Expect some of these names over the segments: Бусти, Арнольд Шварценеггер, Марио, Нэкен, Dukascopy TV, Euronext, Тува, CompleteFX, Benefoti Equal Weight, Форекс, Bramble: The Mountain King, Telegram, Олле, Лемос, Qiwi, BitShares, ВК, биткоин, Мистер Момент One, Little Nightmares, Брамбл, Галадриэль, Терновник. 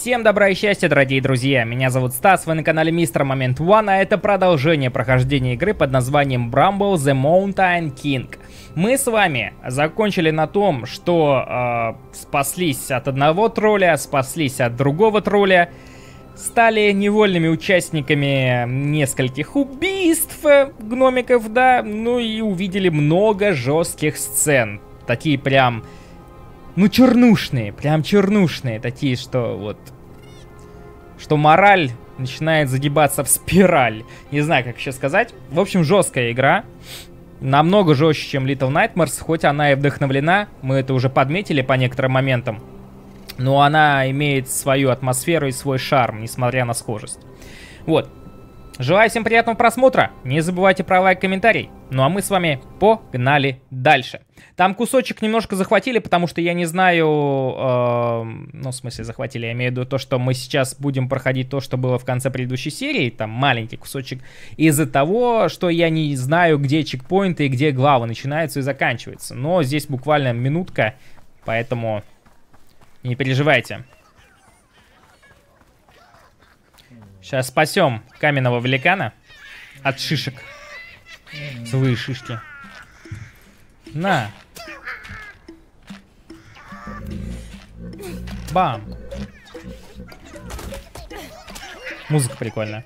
Всем добра и счастья, дорогие друзья! Меня зовут Стас, вы на канале Мистер Момент One, а это продолжение прохождения игры под названием Bramble: The Mountain King. Мы с вами закончили на том, что спаслись от одного тролля, спаслись от другого тролля, стали невольными участниками нескольких убийств гномиков, да, ну и увидели много жестких сцен, такие прям... Ну, чернушные, прям чернушные, такие, что вот... Что мораль начинает загибаться в спираль. Не знаю, как еще сказать. В общем, жесткая игра. Намного жестче, чем Little Nightmares, хоть она и вдохновлена. Мы это уже подметили по некоторым моментам. Но она имеет свою атмосферу и свой шарм, несмотря на схожесть. Вот. Желаю всем приятного просмотра. Не забывайте про лайк, комментарий. Ну а мы с вами погнали дальше. Там кусочек немножко захватили, потому что я не знаю... ну, в смысле, захватили. Я имею в виду то, что мы сейчас будем проходить то, что было в конце предыдущей серии. Там маленький кусочек. Из-за того, что я не знаю, где чекпоинты и где главы начинаются и заканчиваются. Но здесь буквально минутка, поэтому не переживайте. Сейчас спасем каменного великана от шишек. Свои шишки. На. Бам. Музыка прикольная.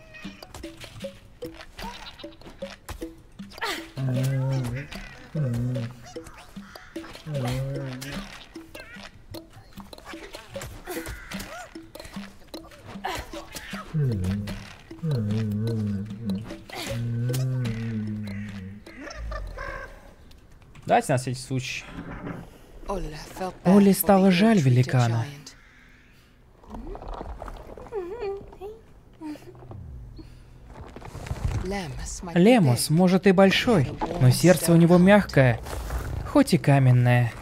Давайте на всякий случай. Олле стало жаль великана. Лемос, может, и большой, но сердце у него мягкое, хоть и каменное.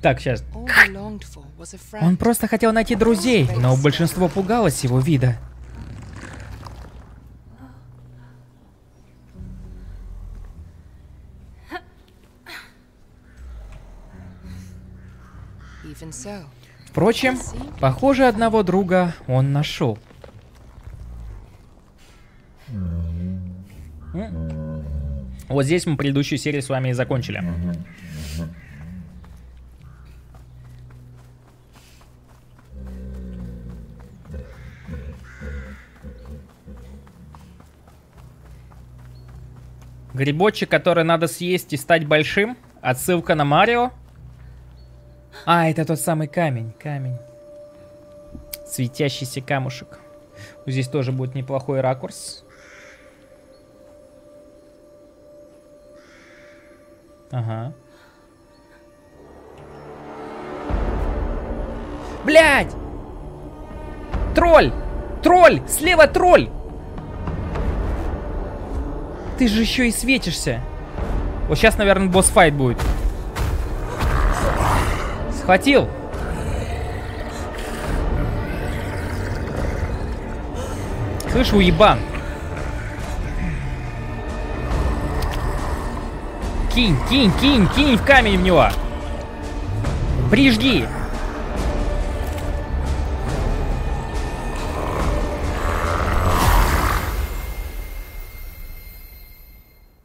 Так, сейчас. Он просто хотел найти друзей, но большинство пугалось его вида. Впрочем, похоже, одного друга он нашел. Вот здесь мы предыдущую серию с вами и закончили. Грибочек, который надо съесть и стать большим. Отсылка на Марио. А, это тот самый камень. Камень. Светящийся камушек. Здесь тоже будет неплохой ракурс. Ага. Блядь! Тролль! Тролль! Слева тролль! Ты же еще и светишься. Вот сейчас, наверное, босс-файт будет. Схватил. Слышь, уебан. Кинь, кинь, кинь, кинь в камень в него. Прижги.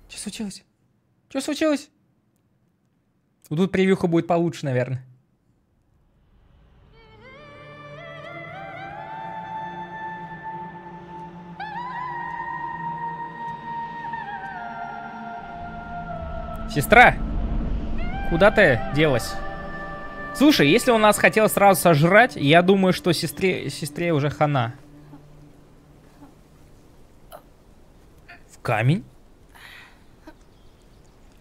Что случилось? Что случилось? Тут превьюха будет получше, наверное. Сестра, куда ты делась? Слушай, если он нас хотел сразу сожрать, я думаю, что сестре уже хана. В камень?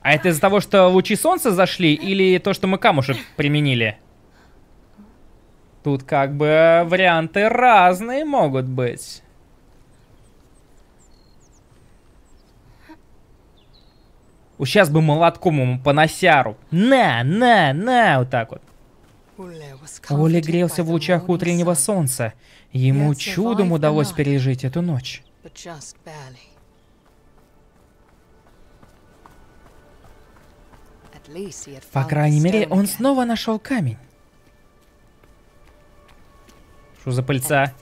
А это из-за того, что лучи солнца зашли, или то, что мы камушек применили? Тут как бы варианты разные могут быть. Сейчас бы молотком ему по носяру. На, вот так вот. Олле грелся в лучах утреннего солнца. Ему чудом удалось пережить эту ночь. По крайней мере, он снова нашел камень. Что за пыльца?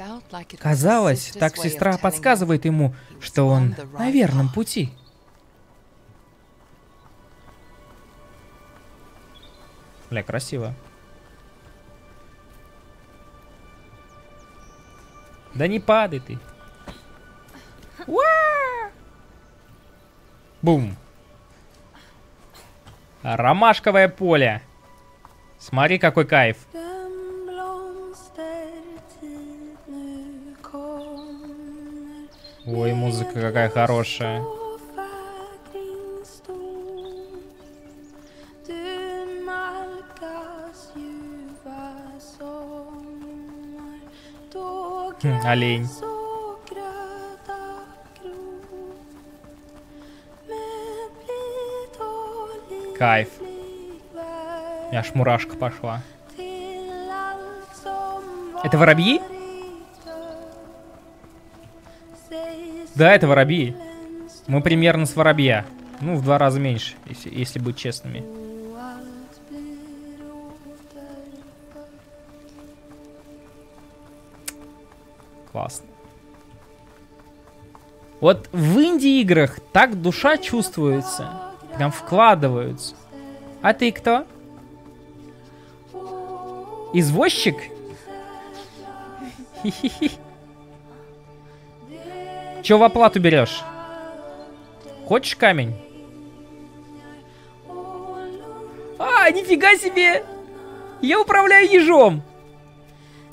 Казалось, так сестра подсказывает ему, что он на верном пути. Бля, красиво. Да не падай ты. Уа! Бум. Ромашковое поле. Смотри, какой кайф. Ой, музыка какая хорошая. Олень. Кайф. Я аж мурашка пошла. Это воробьи? Да, это воробьи. Мы примерно с воробья. Ну, в 2 раза меньше, если быть честными. Классно. Вот в инди-играх так душа чувствуется. Прям вкладываются. А ты кто? Извозчик? Че в оплату берешь? Хочешь камень? А, нифига себе! Я управляю ежом!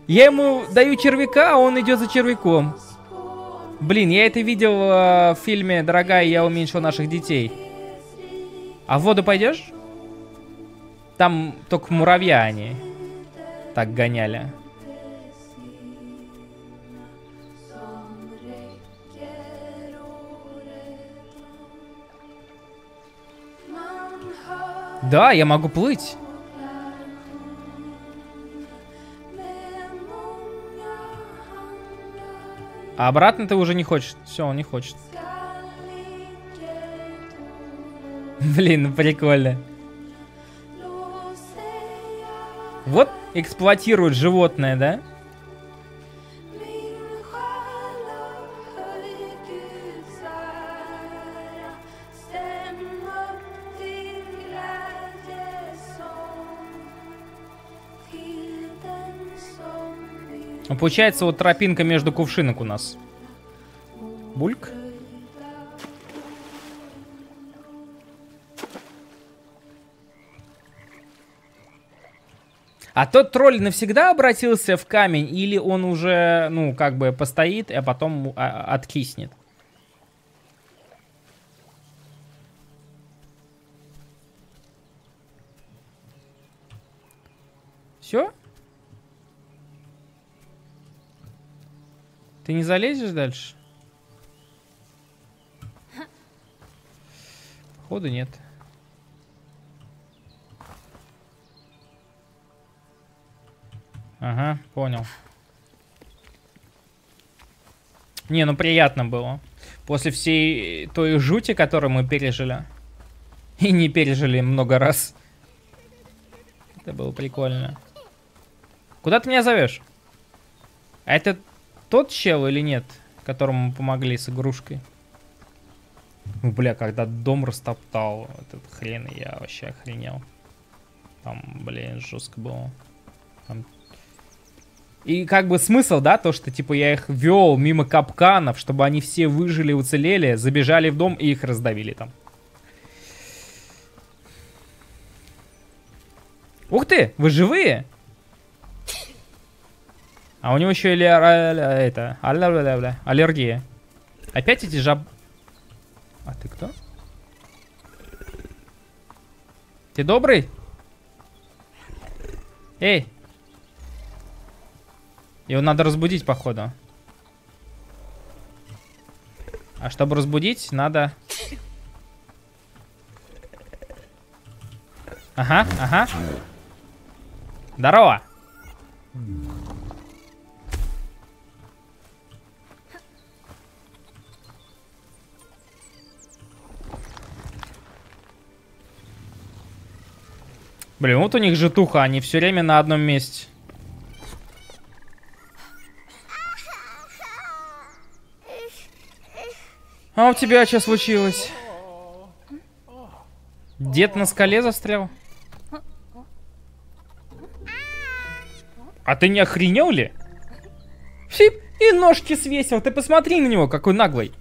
Я ему даю червяка, а он идет за червяком. Блин, я это видел в фильме «Дорогая, я уменьшил наших детей». А в воду пойдешь? Там только муравья они так гоняли. Да, я могу плыть. А обратно ты уже не хочешь. Все, он не хочет. Блин, прикольно. Вот эксплуатируют животное, да? Получается вот тропинка между кувшинок у нас. Бульк. А тот тролль навсегда обратился в камень или он уже, ну, как бы постоит, а потом откиснет? Все? Ты не залезешь дальше? Походу нет. Ага, понял. Не, ну приятно было. После всей той жути, которую мы пережили. И не пережили много раз. Это было прикольно. Куда ты меня зовешь? А это... Тот чел или нет, которому мы помогли с игрушкой? Ну, бля, когда дом растоптал, вот этот хрен, я вообще охренел. Там, блин, жестко было. Там... И как бы смысл, да, то, что, типа, я их вел мимо капканов, чтобы они все выжили, уцелели, забежали в дом и их раздавили там. Ух ты, вы живые? А у него еще или это аллергия. Опять эти жаб. А ты кто? Ты добрый? Эй! Его надо разбудить, походу. А чтобы разбудить, надо. Ага, ага. Здорово! Блин, вот у них житуха, они все время на одном месте. А у тебя что случилось? Дед на скале застрял? А ты не охренел ли? Фип, и ножки свесил. Ты посмотри на него, какой наглый.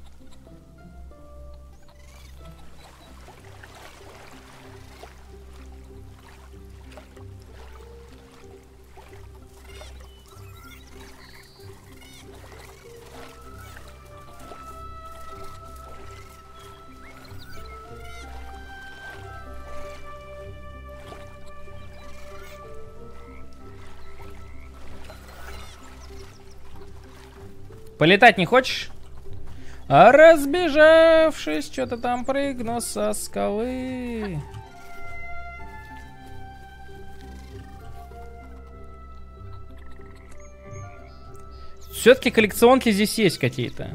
Полетать не хочешь? Разбежавшись, что-то там прыгну со скалы. Все-таки коллекционки здесь есть какие-то.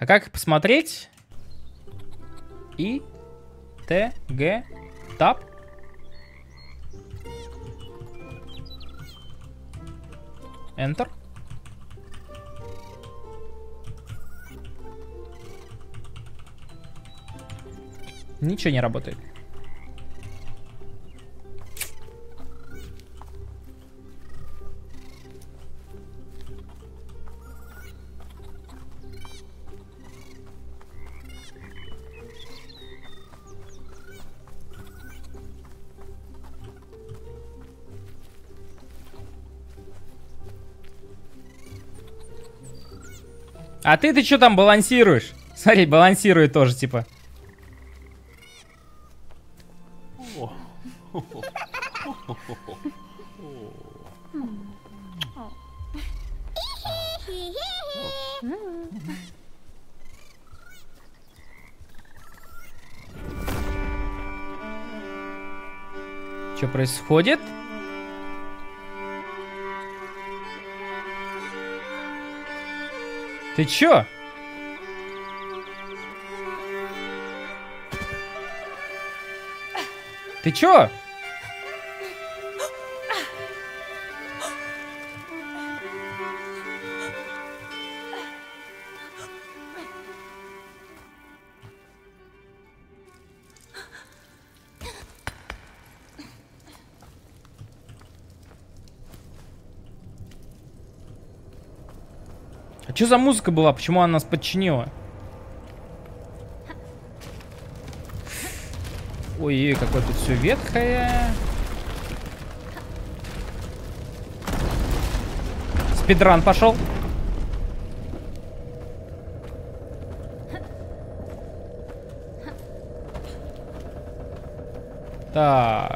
А как посмотреть? И, Т, Г. Тап. Enter. Ничего не работает. А ты что там балансируешь? Смотри, балансирует тоже, типа. Что происходит? Ты чё? Ты чё? Что за музыка была? Почему она нас подчинила? Ой-ой, какое тут все ветхое. Спидран пошел. Так.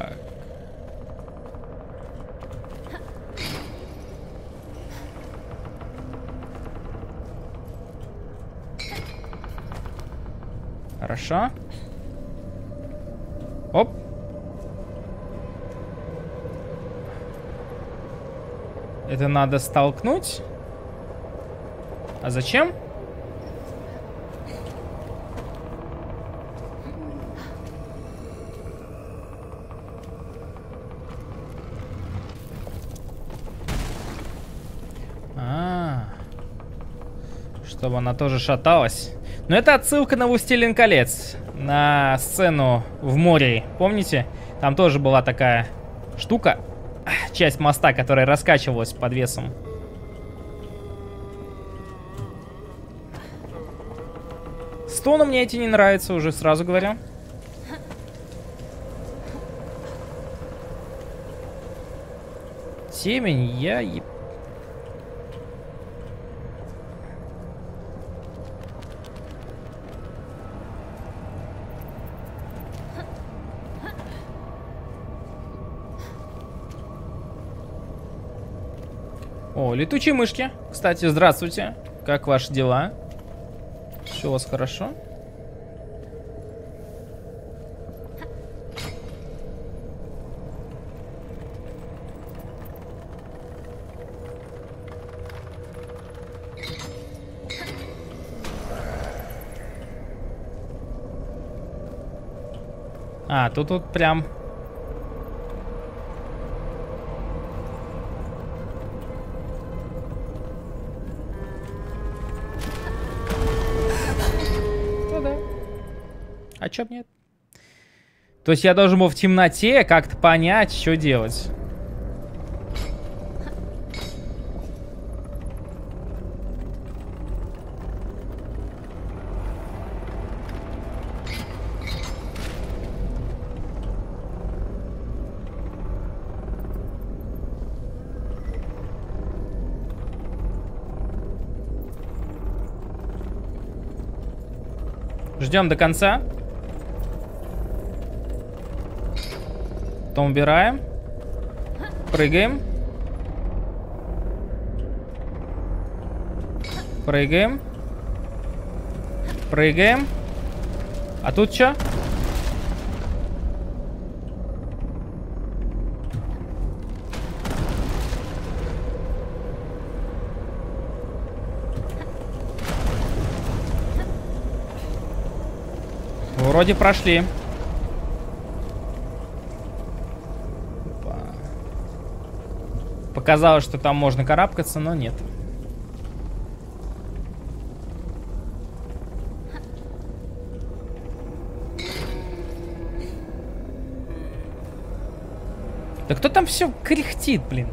Хорошо. Оп. Это надо столкнуть. А зачем? Чтобы она тоже шаталась. Но это отсылка на «Властелин колец», на сцену в море. Помните? Там тоже была такая штука, часть моста, которая раскачивалась под весом. Стоны мне эти не нравятся, уже сразу говорю. Темень, я... О, летучие мышки. Кстати, здравствуйте. Как ваши дела? Все у вас хорошо? А, тут вот прям... Ну да. А чё нет? То есть я должен был в темноте как-то понять, что делать. Ждем до конца. Потом убираем. Прыгаем. Прыгаем. Прыгаем. А тут что? Вроде прошли. Показалось, что там можно карабкаться, но нет. Да кто там все кряхтит, блин?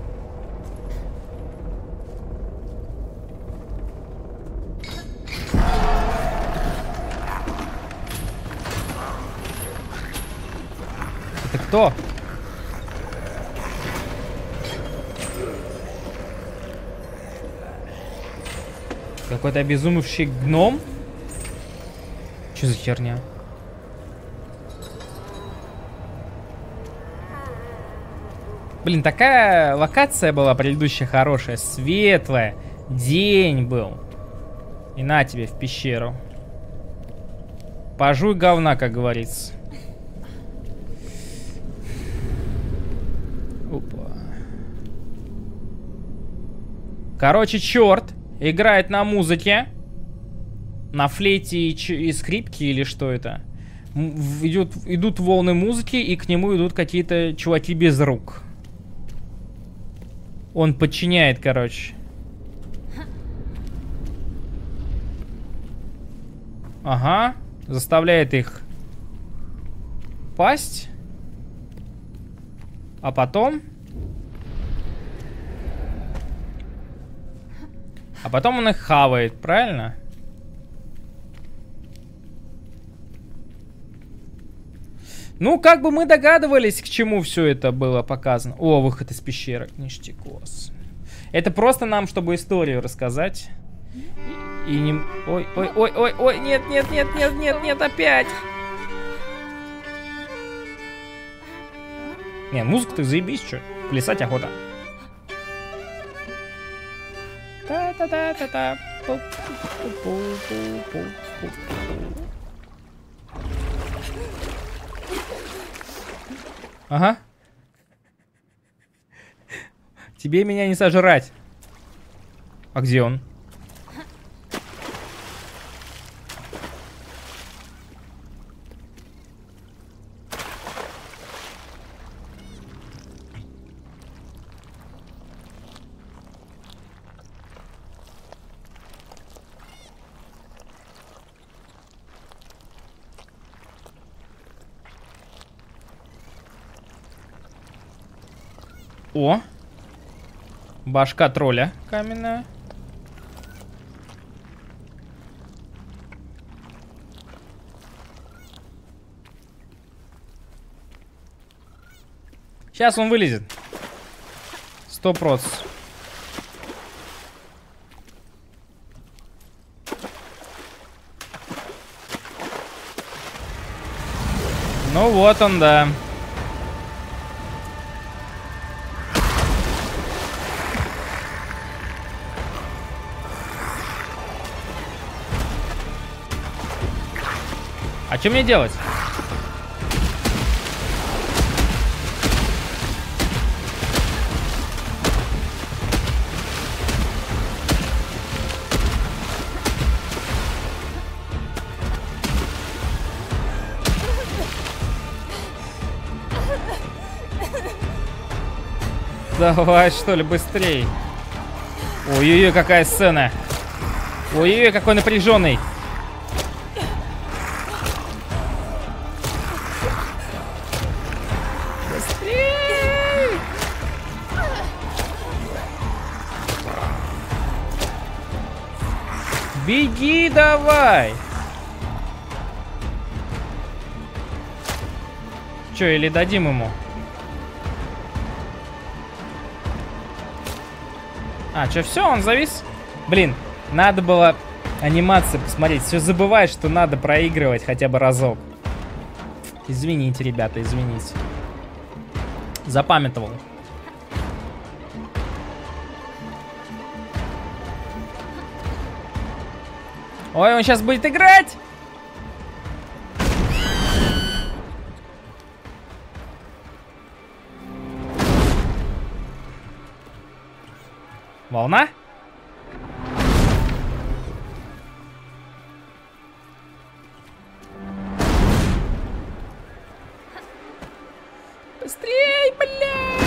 Это кто? Какой-то обезумевший гном? Что за херня? Блин, такая локация была предыдущая хорошая. Светлая. День был. И на тебе в пещеру. Пожуй говна, как говорится. Опа. Короче, черт. Играет на музыке, на флейте и скрипке или что это. Идут волны музыки, и к нему идут какие-то чуваки без рук. Он подчиняет, короче. Ага, заставляет их пасть. А потом... А потом он их хавает, правильно? Ну, как бы мы догадывались, к чему все это было показано. О, выход из пещеры. Ништякос. Это просто нам, чтобы историю рассказать. И не... Ой, ой, ой, ой, ой, нет, нет, нет, нет, нет, нет, опять. Не, музыка-то заебись, что? Плясать охота. Та-та-та-та-та. Ага. Тебе меня не сожрать. А где он? О, башка тролля каменная. Сейчас он вылезет. 100%. Ну вот он, да. А что мне делать? Давай, что ли, быстрей. Ой-ой-ой, какая сцена. Ой-ой-ой, какой напряженный. Беги давай! Че, или дадим ему? А, че, все, он завис? Блин, надо было анимацию посмотреть. Все забывает, что надо проигрывать хотя бы разок. Извините, ребята, извините. Запамятовал. Ой, он сейчас будет играть! Волна? Быстрей, блядь!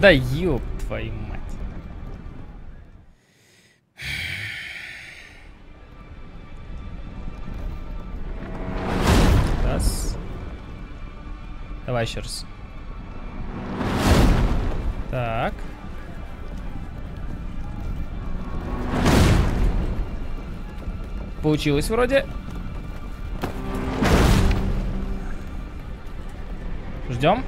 Да ёб твою мать. Раз. Давай еще раз. Так. Получилось вроде. Ждем.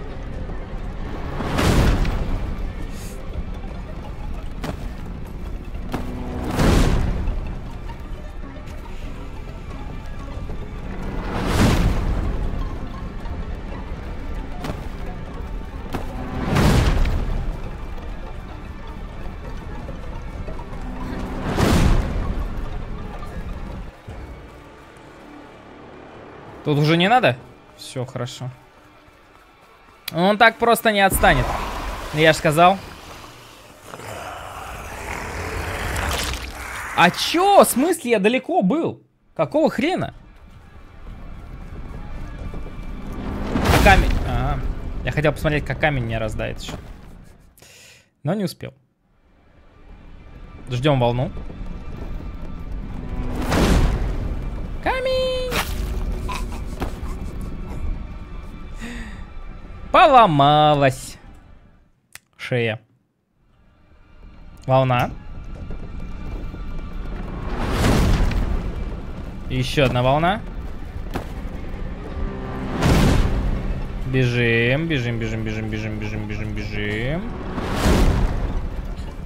Тут уже не надо? Все, хорошо. Он так просто не отстанет. Я же сказал. А чё? В смысле, я далеко был? Какого хрена? А камень... Ага. Я хотел посмотреть, как камень меня раздает еще. Но не успел. Ждем волну. Камень! Поломалась шея. Волна. Еще одна волна. Бежим, бежим, бежим, бежим, бежим, бежим, бежим, бежим.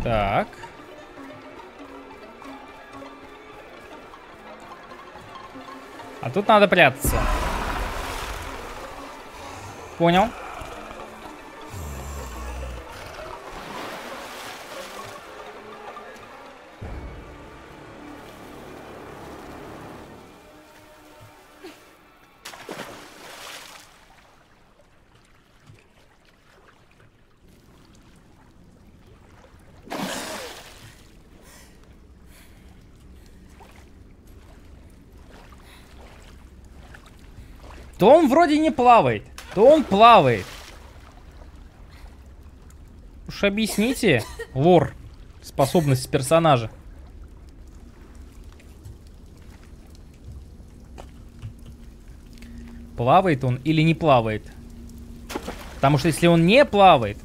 Так. А тут надо прятаться. Понял. То он вроде не плавает, то он плавает. Уж объясните, лор, способность персонажа. Плавает он или не плавает? Потому что если он не плавает...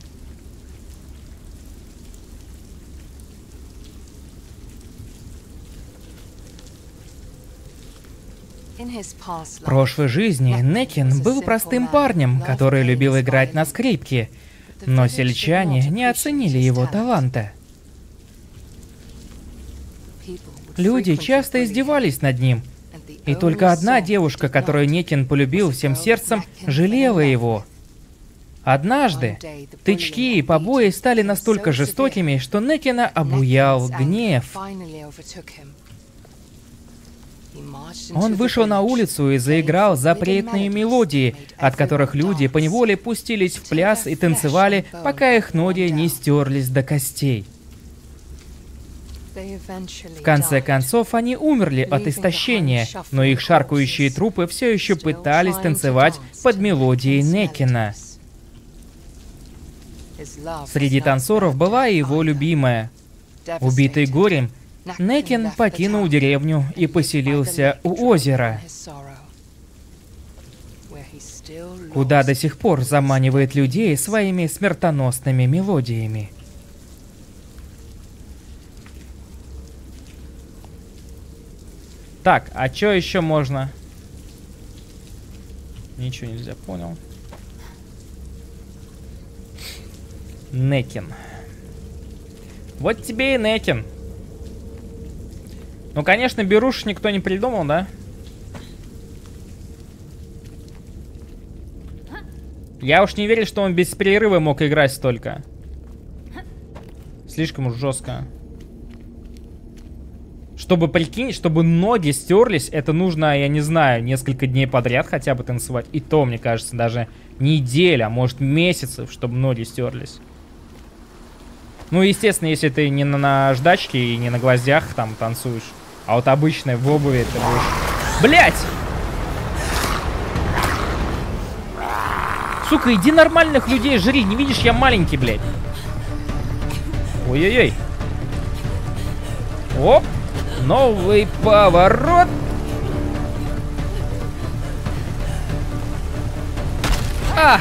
В прошлой жизни Нэкен был простым парнем, который любил играть на скрипке, но сельчане не оценили его таланта. Люди часто издевались над ним, и только одна девушка, которую Нэкен полюбил всем сердцем, жалела его. Однажды тычки и побои стали настолько жестокими, что Нэкена обуял гнев. Он вышел на улицу и заиграл запретные мелодии, от которых люди поневоле пустились в пляс и танцевали, пока их ноги не стерлись до костей. В конце концов, они умерли от истощения, но их шаркающие трупы все еще пытались танцевать под мелодией Нэкена. Среди танцоров была его любимая. Убитый горем, Нэкен покинул деревню и поселился у озера, куда до сих пор заманивает людей своими смертоносными мелодиями. Так, а что еще можно? Ничего нельзя, понял. Нэкен. Вот тебе и Нэкен. Ну, конечно, беруши никто не придумал, да? Я уж не верю, что он без перерыва мог играть столько. Слишком уж жестко. Чтобы, прикинь, чтобы ноги стерлись, это нужно, я не знаю, несколько дней подряд хотя бы танцевать. И то, мне кажется, даже неделя, может, месяцев, чтобы ноги стерлись. Ну, естественно, если ты не на ждачке и не на гвоздях там танцуешь. А вот обычной в обуви это будешь... Блять! Сука, иди нормальных людей жри. Не видишь, я маленький, блядь. Ой-ой-ой. Оп. Новый поворот. А!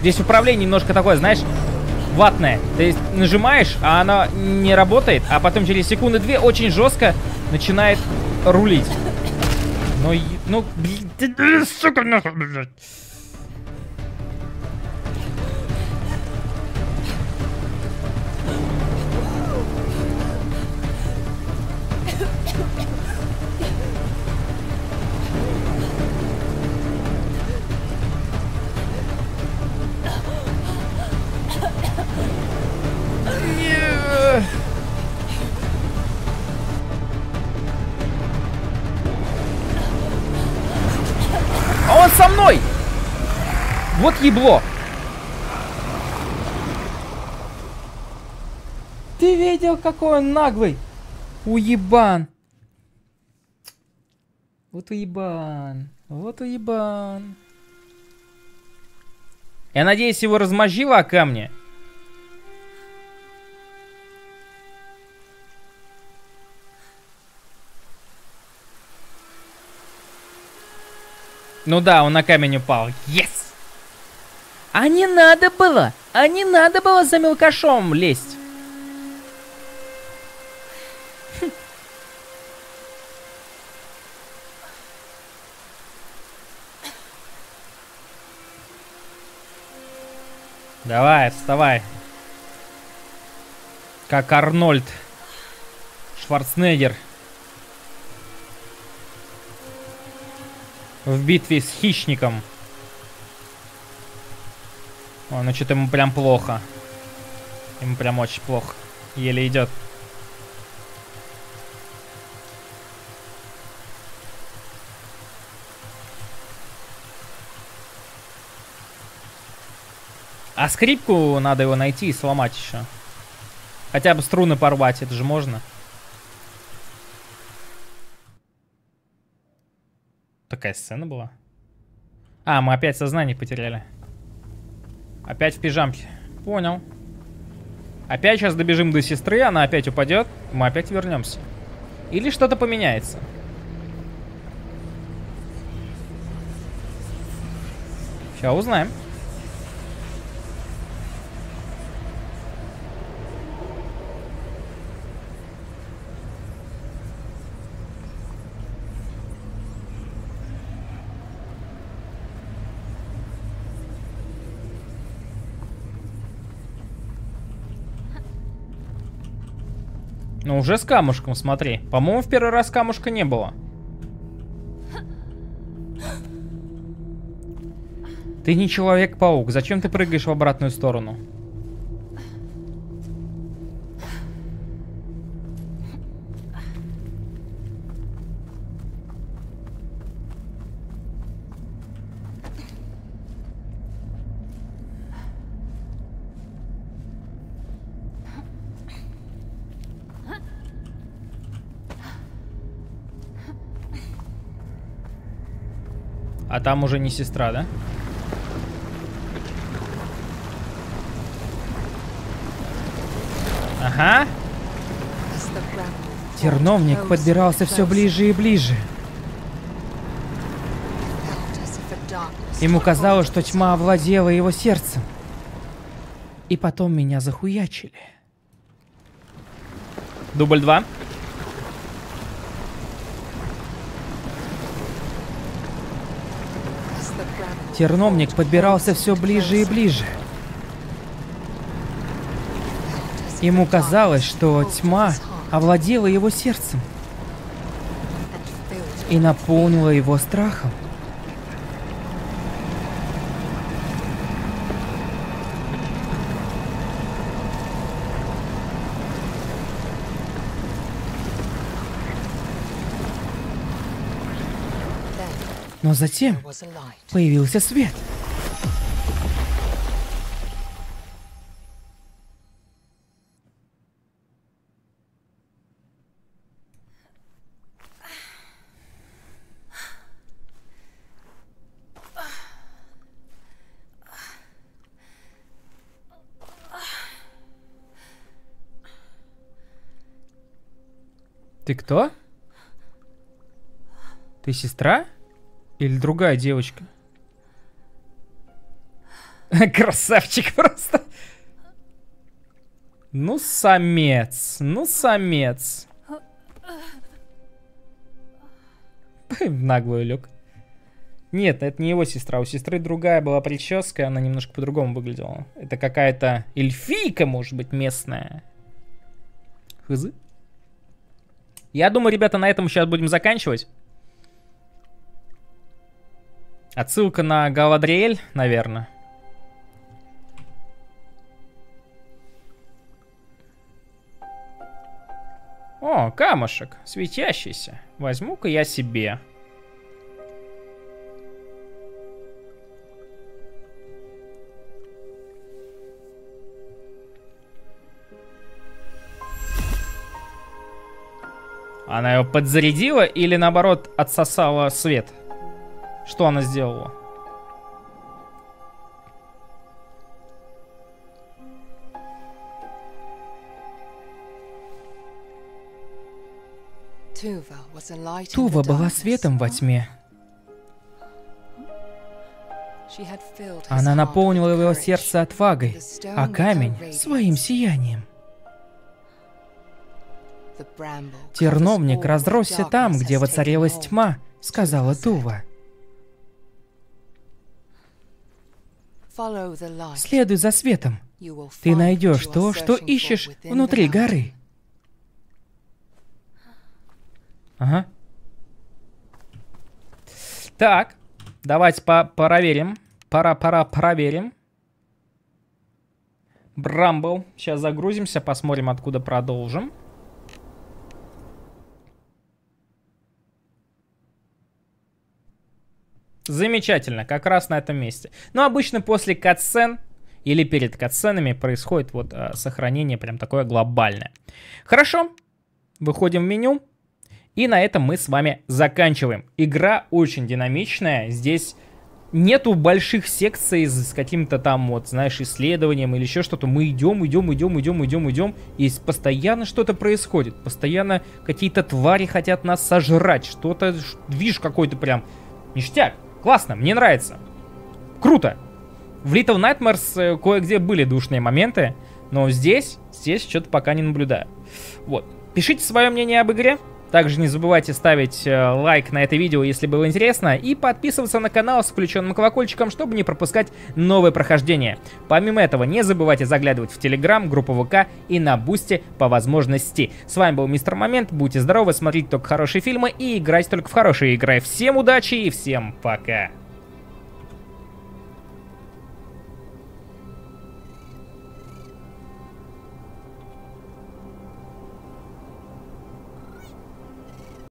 Здесь управление немножко такое, знаешь, ватное. Ты нажимаешь, а оно не работает, а потом через секунды две очень жестко начинает рулить. Ну, сука, нахуй, блядь. Вот ебло. Ты видел, какой он наглый? Уебан. Вот уебан. Вот уебан. Я надеюсь, его размозжило о камни. Ну да, он на камень упал. Yes! А не надо было за мелкашом лезть. Давай, вставай. Как Арнольд Шварценеггер в битве с хищником. О, ну что-то ему прям плохо. Ему прям очень плохо. Еле идет. А скрипку надо его найти и сломать еще. Хотя бы струны порвать, это же можно. Такая сцена была. А, мы опять сознание потеряли. Опять в пижамке. Понял. Опять сейчас добежим до сестры, она опять упадет, мы опять вернемся. Или что-то поменяется. Сейчас узнаем. Ну уже с камушком, смотри. По-моему, в первый раз камушка не было. Ты не Человек-паук. Зачем ты прыгаешь в обратную сторону? А там уже не сестра, да? Ага. Терновник подбирался все ближе и ближе. Ему казалось, что тьма овладела его сердцем. И потом меня захуячили. Дубль 2. Терновник подбирался все ближе и ближе. Ему казалось, что тьма овладела его сердцем и наполнила его страхом. Но затем появился свет. Ты кто? Ты сестра? Или другая девочка? Красавчик просто. Ну, самец. Ну, самец. Наглую лег. Нет, это не его сестра. У сестры другая была прическа, она немножко по-другому выглядела. Это какая-то эльфийка, может быть, местная. Хз. Я думаю, ребята, на этом сейчас будем заканчивать. Отсылка на Галадриэль, наверное. О, камушек, светящийся. Возьму-ка я себе. Она его подзарядила или наоборот отсосала свет? Что она сделала? Тува была светом во тьме. Она наполнила его сердце отвагой, а камень — своим сиянием. Терновник разросся там, где воцарилась тьма, сказала Тува. Следуй за светом. Ты найдешь то, что ищешь внутри горы. Ага. Так, давайте проверим. Проверим. Брамбл. Сейчас загрузимся, посмотрим, откуда продолжим. Замечательно, как раз на этом месте. Но обычно после катсцен или перед катсценами происходит вот сохранение прям такое глобальное. Хорошо, выходим в меню. И на этом мы с вами заканчиваем. Игра очень динамичная. Здесь Нету больших секций с каким-то там, вот, знаешь, исследованием или еще что-то. Мы идем. И постоянно что-то происходит. Постоянно какие-то твари хотят нас сожрать. Что-то, движ какой-то прям. Ништяк. Классно, мне нравится. Круто. В Little Nightmares кое-где были душные моменты. Но здесь что-то пока не наблюдаю. Вот. Пишите свое мнение об игре. Также не забывайте ставить лайк на это видео, если было интересно, и подписываться на канал с включенным колокольчиком, чтобы не пропускать новые прохождения. Помимо этого, не забывайте заглядывать в Телеграм, группу ВК и на Бусти по возможности. С вами был Мистер Момент, будьте здоровы, смотрите только хорошие фильмы и играйте только в хорошие игры. Всем удачи и всем пока!